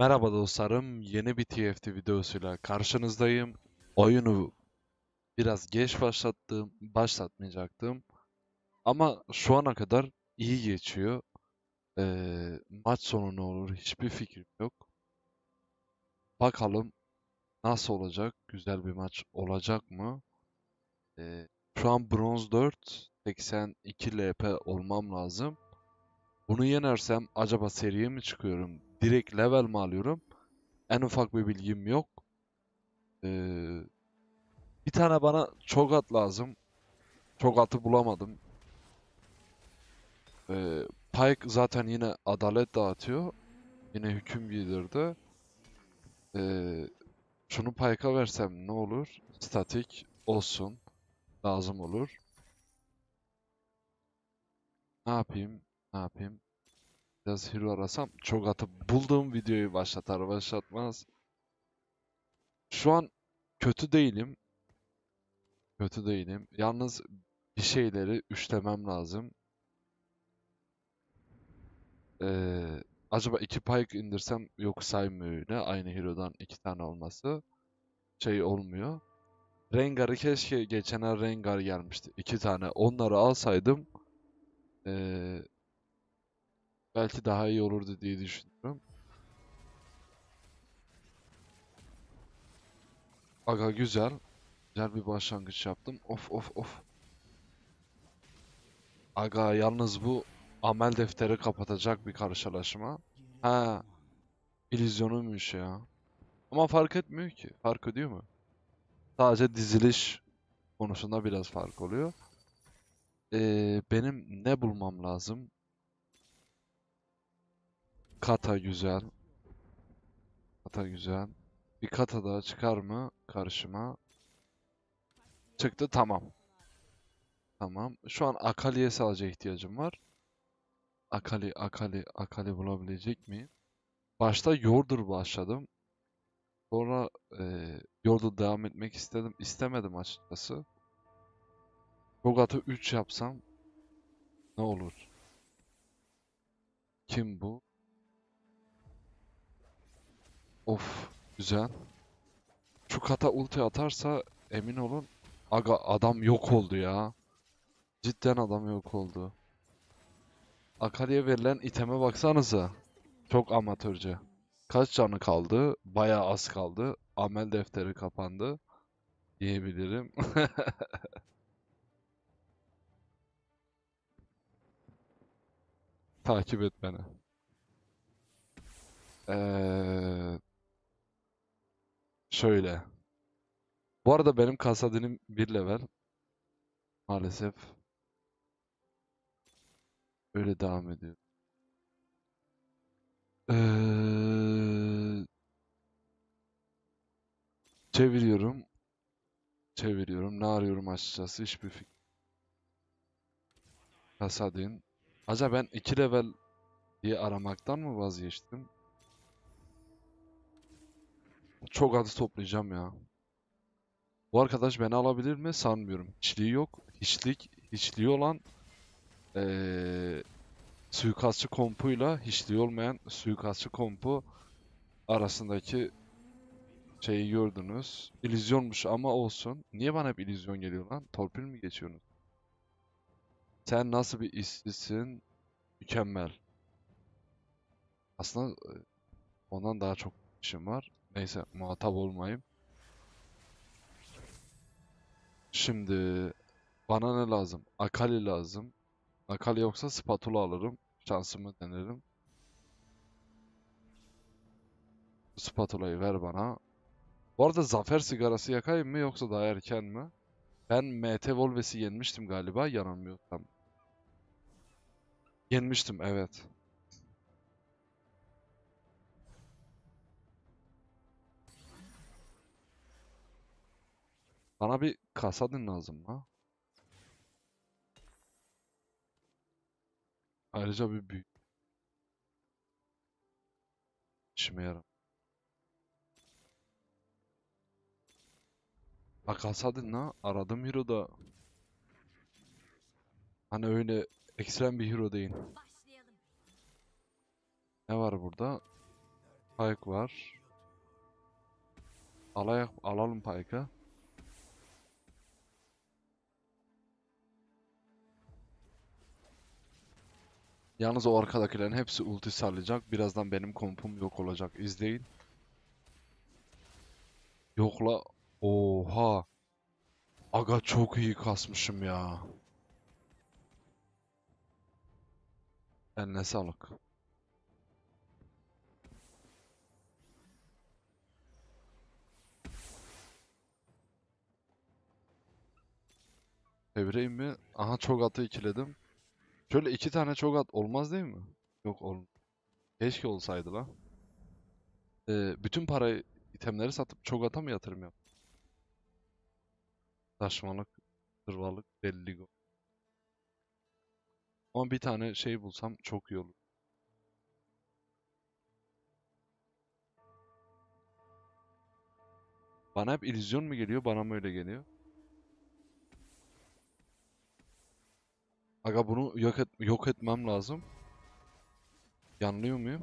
Merhaba dostlarım, yeni bir TFT videosuyla karşınızdayım. Oyunu biraz geç başlatmayacaktım. Ama şu ana kadar iyi geçiyor. Maç sonu ne olur hiçbir fikrim yok. Bakalım nasıl olacak, güzel bir maç olacak mı? Şu an bronz 4, 82 LP olmam lazım. Bunu yenersem acaba seriye mi çıkıyorum? Direkt level mi alıyorum? En ufak bir bilgim yok. Bir tane bana Cho'gath lazım. Cho'gath'ı bulamadım. Pyke zaten yine adalet dağıtıyor. Yine hüküm giydirdi. Şunu Pyke'a versem ne olur? Statik olsun. Lazım olur. Ne yapayım? Biraz hero arasam. Cho'gath'ı bulduğum videoyu başlatmaz. Şu an kötü değilim. Yalnız bir şeyleri üçlemem lazım. Acaba 2 Pyke indirsem, yok saymıyor öyle. Aynı hero'dan 2 tane olması şey olmuyor. Rengar'ı keşke geçen ay Rengar gelmişti. 2 tane onları alsaydım belki daha iyi olurdu diye düşünüyorum. Aga güzel. Güzel bir başlangıç yaptım. Of. Aga yalnız bu amel defteri kapatacak bir karşılaşma. Ha, illüzyonuymuş ya. Ama fark etmiyor ki. Fark ediyor mu? Sadece diziliş konusunda biraz fark oluyor. Benim ne bulmam lazım? Kata güzel. Bir Kata daha çıkar mı karşıma? Çıktı, tamam. Şu an Akali'ye sadece ihtiyacım var. Akali bulabilecek miyim? Başta Yordur başladım. Sonra Yordur devam etmek istemedim açıkçası. Cho'gath'ı 3 yapsam ne olur? Kim bu? Of, güzel. Şu Kata ulti atarsa emin olun. Aga adam yok oldu ya. Cidden adam yok oldu. Akali'ye verilen iteme baksanıza. Çok amatörce. Kaç canı kaldı? Bayağı az kaldı. Amel defteri kapandı diyebilirim. Takip et beni. Şöyle. Bu arada benim Kasadin'im 1 level. Maalesef. Öyle devam ediyor. Çeviriyorum. Ne arıyorum açıkçası? Hiçbir fikrim. Kasadin. Acaba ben 2 level diye aramaktan mı vazgeçtim? Çok adı toplayacağım ya. Bu arkadaş beni alabilir mi? Sanmıyorum. Hiçliği yok. Hiçliği olan suikastçı kompuyla hiçliği olmayan suikastçı kompu arasındaki şeyi gördünüz. İllüzyonmuş ama olsun. Niye bana hep illüzyon geliyor lan? Torpil mi geçiyorsunuz? Sen nasıl bir işçisin? Mükemmel. Aslında ondan daha çok işim var. Neyse, muhatap olmayayım. Şimdi bana ne lazım? Akali lazım. Akali yoksa spatula alırım. Şansımı denerim. Spatulayı ver bana. Bu arada Zafer sigarası yakayım mı yoksa daha erken mi? Ben MT Volves'i yenmiştim galiba, yanılmıyorsam. Yenmiştim, evet. Bana bir Kasadin lazım ha. Ayrıca bir büyük. İşime yarar. Bak Kasadin ha. Aradığım hero da. Hani öyle eksilen bir hero değil. Ne var burada? Pyke var. Alalım Pyke'ı. Yalnız o arkadakilerin hepsi ulti sallayacak. Birazdan benim kompum yok olacak. İzleyin. Yokla. Oha. Aga çok iyi kasmışım ya. Eline sağlık. Çevireyim mi? Aha Cho'gath'ı ikiledim. Şöyle iki tane Cho'gath olmaz değil mi? Yok olmaz. Keşke olsaydı la. Bütün parayı, itemleri satıp Cho'gath'a mı yatırım yap? Saçmalık, tırvalık, delilik. Ama bir tane şey bulsam çok iyi olur. Bana hep illüzyon mu geliyor? Bana mı öyle geliyor? Aga bunu yok etmem lazım. Yanılıyor muyum?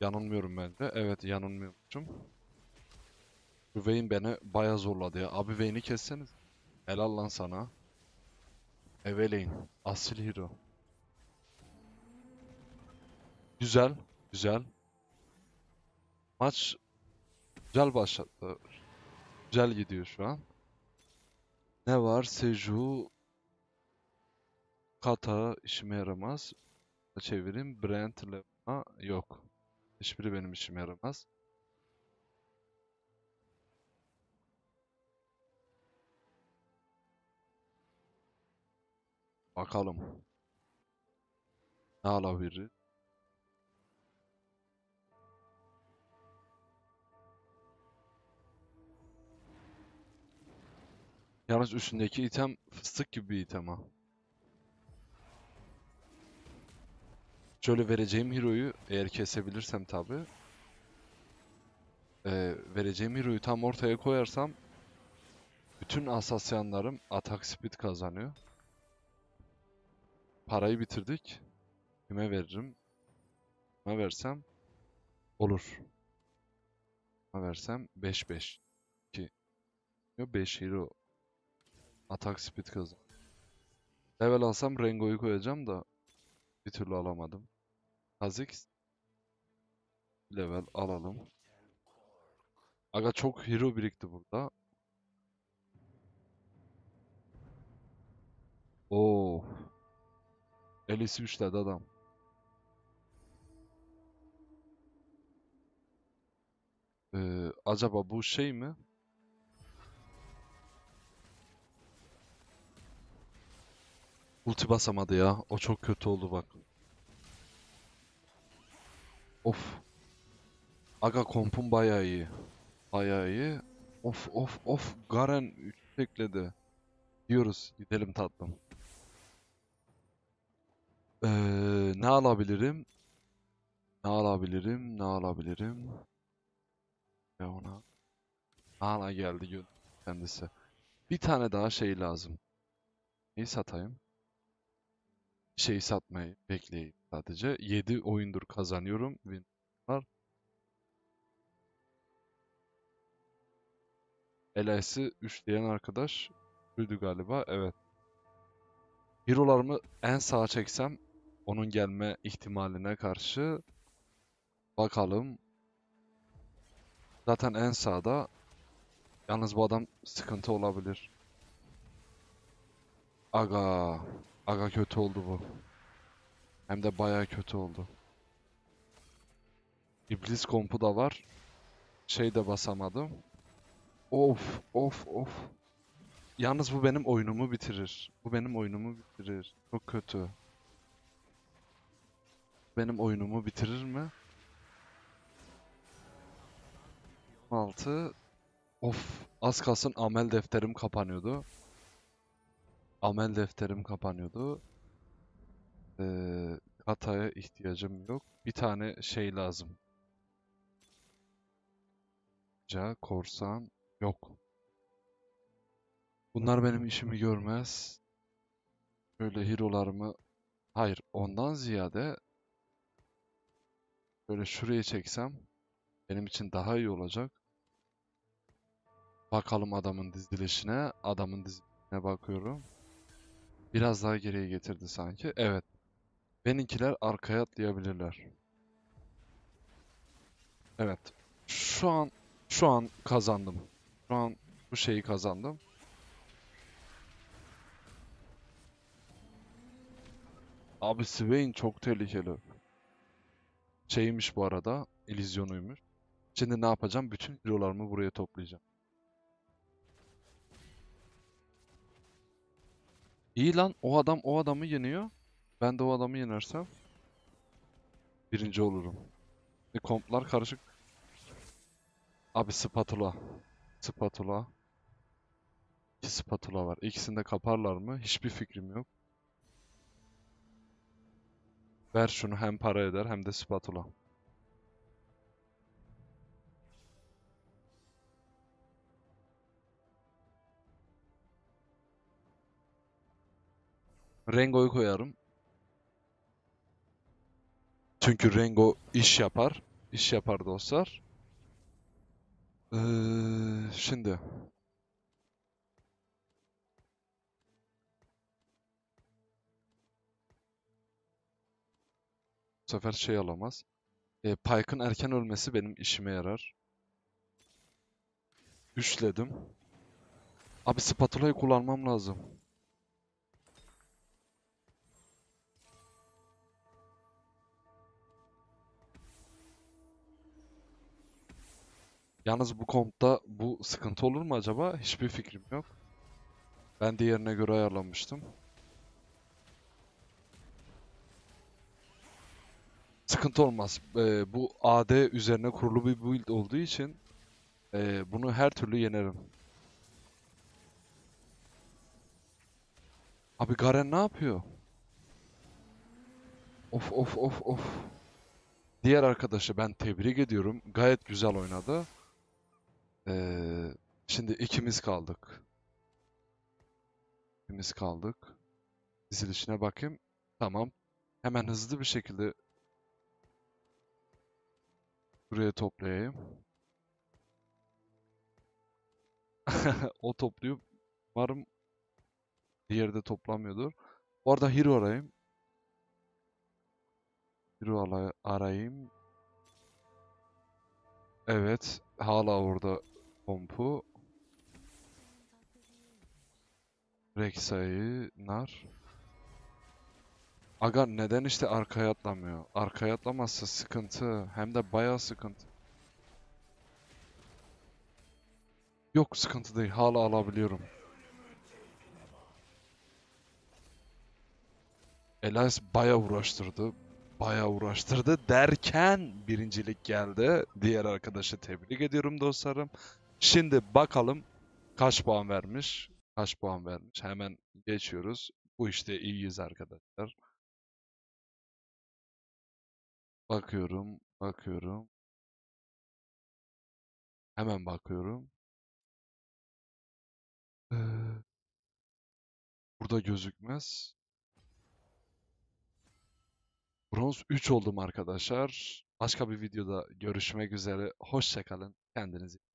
Yanılmıyorum bence. Evet yanılmıyormuşum. Şu Vayne beni bayağı zorladı ya. Abi Vayne'i kesseniz. Helal lan sana. Evelyn. Asil hero. Güzel. Güzel. Maç güzel başladı. Güzel gidiyor şu an. Ne var? Seju, Kata işime yaramaz. Çevireyim. Brent Lema yok. Hiçbiri benim işime yaramaz. Bakalım. Ne alabilir? Yalnız üstündeki item fıstık gibi bir item ha. Şöyle vereceğim hero'yu eğer kesebilirsem tabi. Vereceğim hero'yu tam ortaya koyarsam bütün asasyanlarım atak speed kazanıyor. Parayı bitirdik. Kime veririm? Kime versem? Olur. Kime versem? 5-5. 2. 5 hero. Atak speed kazan. Level alsam Rengo'yu koyacağım da bir türlü alamadım. Kha'zix level alalım. Aga çok hero birikti burada. Oo. Elise üçledi adam. Acaba bu şey mi? Ulti basamadı ya. O çok kötü oldu bak. Of. Aga kompum bayağı iyi. Bayağı iyi. Of of of. Garen 3 tekledi. Diyoruz. Gidelim tatlım. Ne alabilirim? Ne alabilirim? Ne alabilirim? Ya ona. Hala geldi kendisi. Bir tane daha şey lazım. Neyi satayım? Şey satmayı bekleyeyim sadece. 7 oyundur kazanıyorum. Elise'i 3 diyen arkadaş öldü galiba. Evet. Hero'larımı en sağa çeksem onun gelme ihtimaline karşı bakalım. Zaten en sağda. Yalnız bu adam sıkıntı olabilir. Aga. Aga kötü oldu bu. Hem de bayağı kötü oldu. İblis kompu da var. Şey de basamadım. Of of of. Yalnız bu benim oyunumu bitirir. Bu benim oyunumu bitirir. Çok kötü. Benim oyunumu bitirir mi? 6. Of. Az kalsın amel defterim kapanıyordu. Amel defterim kapanıyordu. Kata'ya ihtiyacım yok. Bir tane şey lazım. Korsan yok. Bunlar benim işimi görmez. Böyle hero'larımı... Hayır, ondan ziyade böyle şuraya çeksem benim için daha iyi olacak. Bakalım adamın dizilişine. Adamın dizilişine bakıyorum. Biraz daha geriye getirdi sanki. Evet. Benimkiler arkaya atlayabilirler. Evet. Şu an kazandım. Şu an bu şeyi kazandım. Abi Swain çok tehlikeli. Şeymiş bu arada. İllüzyonuymuş. Şimdi ne yapacağım? Bütün kilolarımı buraya toplayacağım. İyi lan. O adam o adamı yeniyor. Ben de o adamı yenersem birinci olurum. Komplar karışık. Abi spatula. Spatula. İki spatula var. İkisini de kaparlar mı? Hiçbir fikrim yok. Ver şunu, hem para eder hem de spatula. Rengo'yu koyarım. Çünkü Rengo iş yapar. İş yapar dostlar. Şimdi. Bu sefer şey alamaz. Pyke'ın erken ölmesi benim işime yarar. Üçledim. Abi spatula'yı kullanmam lazım. Yalnız bu kompta bu sıkıntı olur mu acaba? Hiçbir fikrim yok. Ben de yerine göre ayarlamıştım. Sıkıntı olmaz. Bu AD üzerine kurulu bir build olduğu için bunu her türlü yenerim. Abi Garen ne yapıyor? Of of of of. Diğer arkadaşı ben tebrik ediyorum. Gayet güzel oynadı. Şimdi ikimiz kaldık. İkimiz kaldık. Dizilişine bakayım. Tamam. Hemen hızlı bir şekilde buraya toplayayım. O topluyor. Umarım diğeri de toplamıyordur. Orada hero arayayım. Hero arayayım. Evet. Hala orada pompu. Rexey, Nar. Aga neden işte arkaya atlamıyor? Arkaya atlamazsa sıkıntı. Hem de bayağı sıkıntı. Yok, sıkıntı değil. Hala alabiliyorum. Elise bayağı uğraştırdı. Bayağı uğraştırdı derken birincilik geldi. Diğer arkadaşı tebrik ediyorum dostlarım. Şimdi bakalım kaç puan vermiş. Kaç puan vermiş. Hemen geçiyoruz. Bu işte iyiyiz arkadaşlar. Bakıyorum, bakıyorum. Hemen bakıyorum. Burada gözükmez. Bronz 3 oldum arkadaşlar. Başka bir videoda görüşmek üzere. Hoşça kalın. Kendinize